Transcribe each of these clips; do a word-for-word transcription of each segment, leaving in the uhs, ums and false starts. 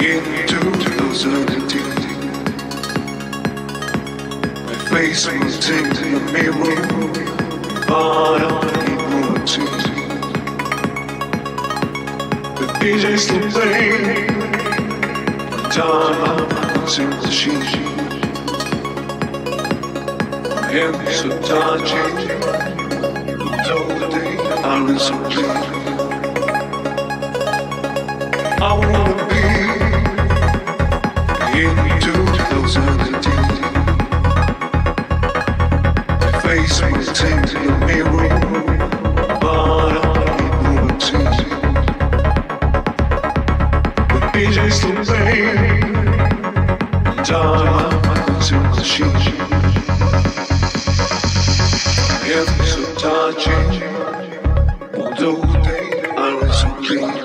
into lucidity. My face was in the mirror, but it won't change. The vision's the pain, the time I was in the sheet. My hands so touchy, the day I was so clean. I wanna be into those entities. My face was tainted in the mirror, but I won't change it. The vision's the pain, and time I was in the sheet. My head was so touchy, although they aren't so clean.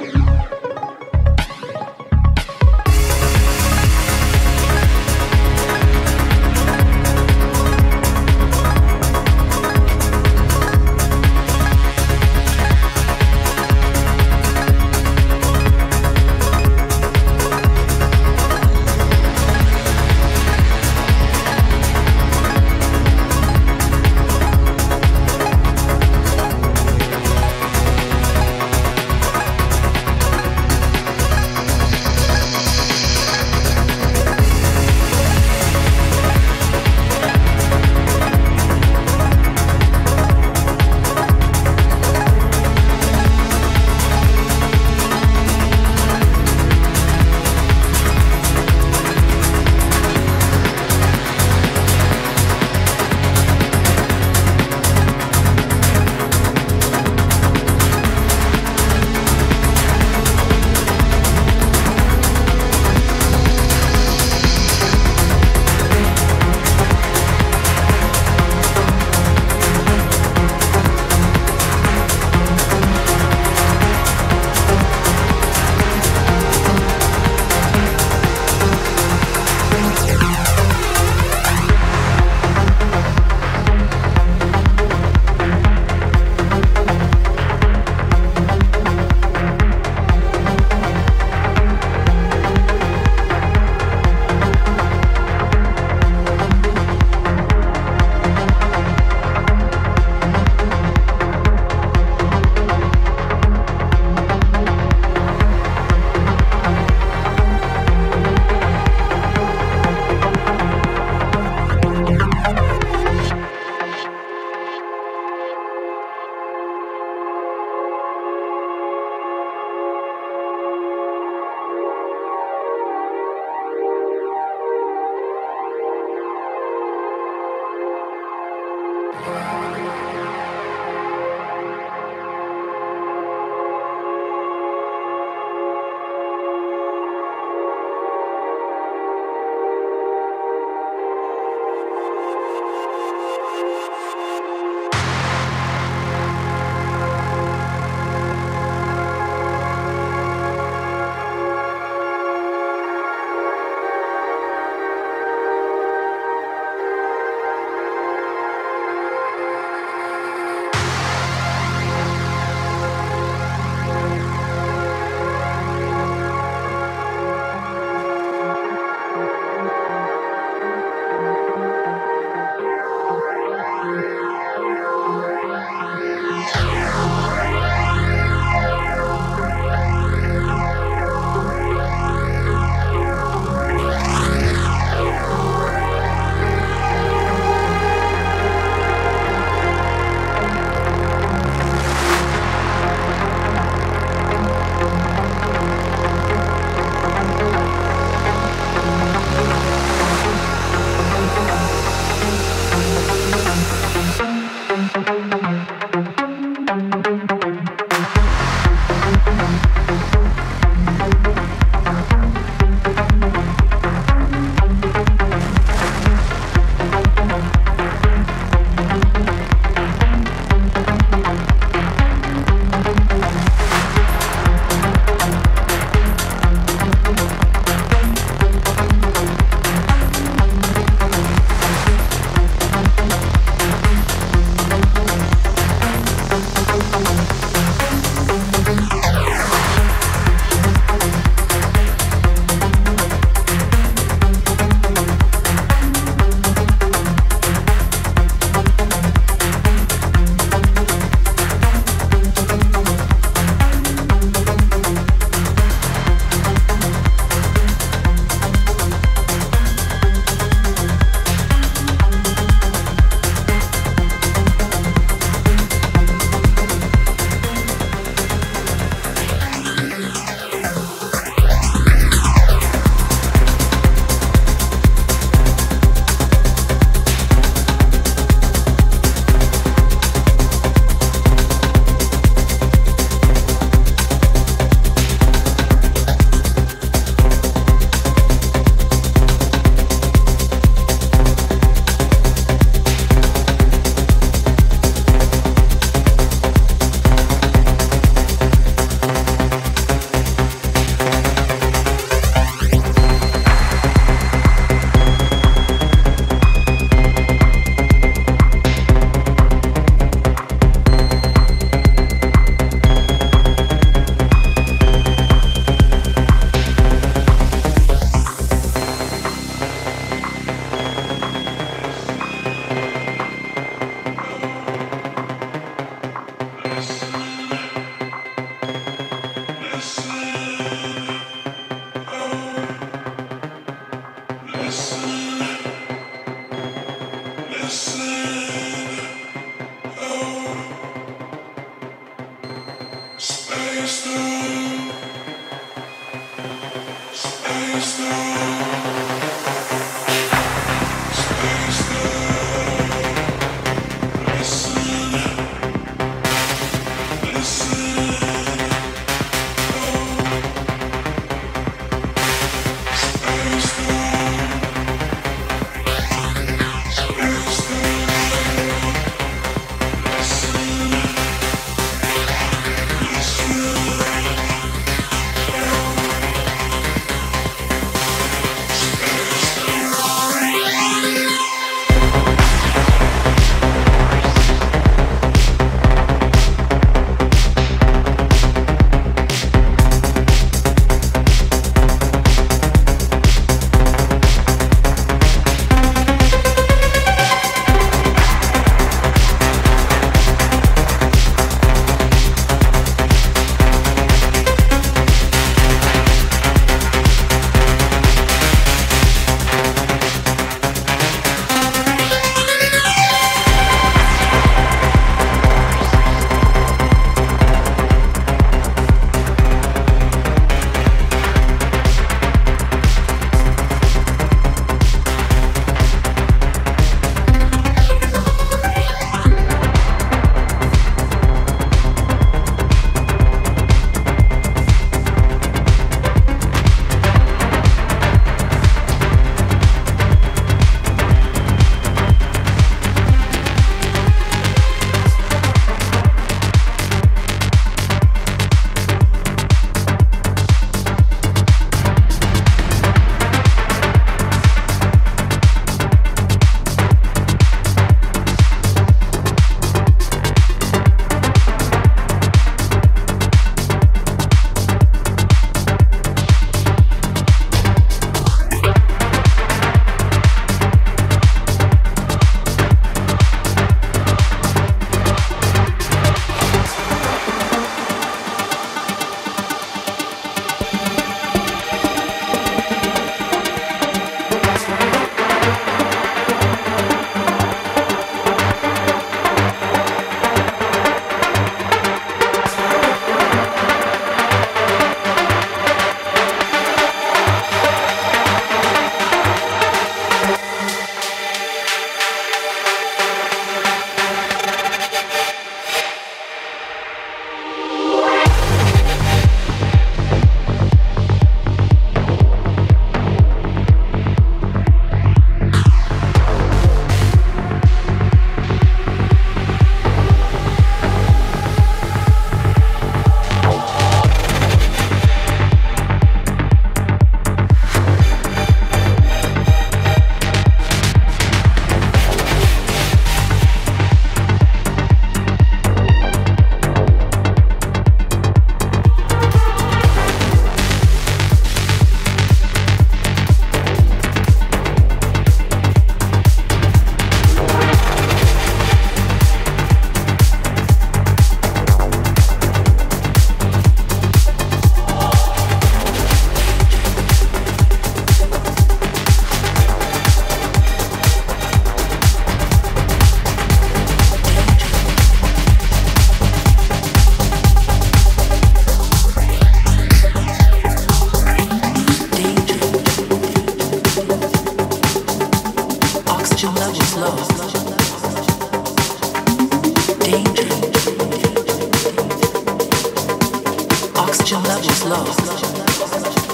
vision that was lost.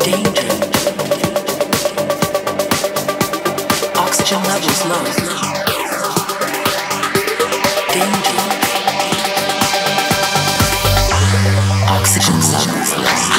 Danger. Oxygen levels lost. Danger. Oxygen levels lost.